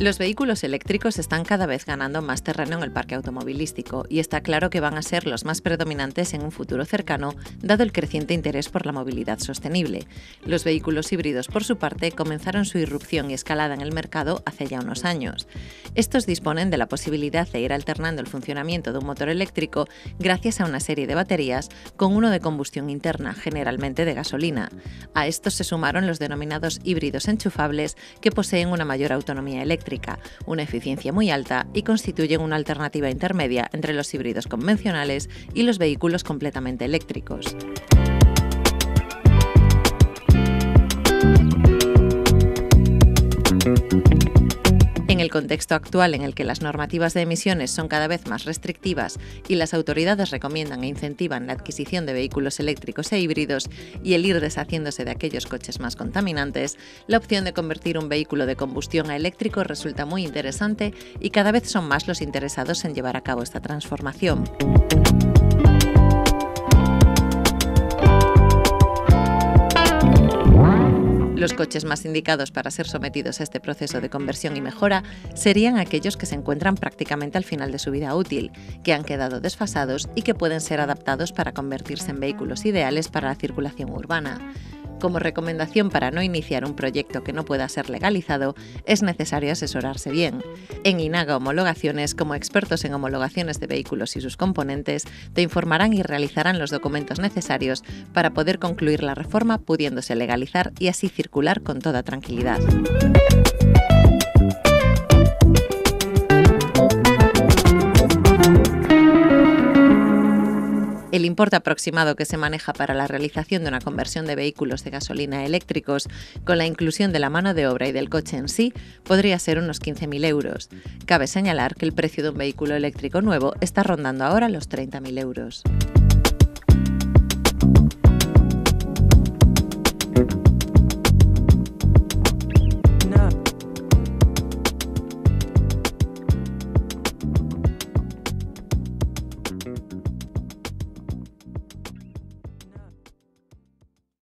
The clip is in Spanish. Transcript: Los vehículos eléctricos están cada vez ganando más terreno en el parque automovilístico y está claro que van a ser los más predominantes en un futuro cercano, dado el creciente interés por la movilidad sostenible. Los vehículos híbridos, por su parte, comenzaron su irrupción y escalada en el mercado hace ya unos años. Estos disponen de la posibilidad de ir alternando el funcionamiento de un motor eléctrico gracias a una serie de baterías con uno de combustión interna, generalmente de gasolina. A estos se sumaron los denominados híbridos enchufables, que poseen una mayor autonomía eléctrica, una eficiencia muy alta y constituyen una alternativa intermedia entre los híbridos convencionales y los vehículos completamente eléctricos. En el contexto actual en el que las normativas de emisiones son cada vez más restrictivas y las autoridades recomiendan e incentivan la adquisición de vehículos eléctricos e híbridos y el ir deshaciéndose de aquellos coches más contaminantes, la opción de convertir un vehículo de combustión a eléctrico resulta muy interesante y cada vez son más los interesados en llevar a cabo esta transformación. Los coches más indicados para ser sometidos a este proceso de conversión y mejora serían aquellos que se encuentran prácticamente al final de su vida útil, que han quedado desfasados y que pueden ser adaptados para convertirse en vehículos ideales para la circulación urbana. Como recomendación para no iniciar un proyecto que no pueda ser legalizado, es necesario asesorarse bien. En Inaga Homologaciones, como expertos en homologaciones de vehículos y sus componentes, te informarán y realizarán los documentos necesarios para poder concluir la reforma pudiéndose legalizar y así circular con toda tranquilidad. El importe aproximado que se maneja para la realización de una conversión de vehículos de gasolina a eléctricos, con la inclusión de la mano de obra y del coche en sí, podría ser unos 15.000 euros. Cabe señalar que el precio de un vehículo eléctrico nuevo está rondando ahora los 30.000 euros.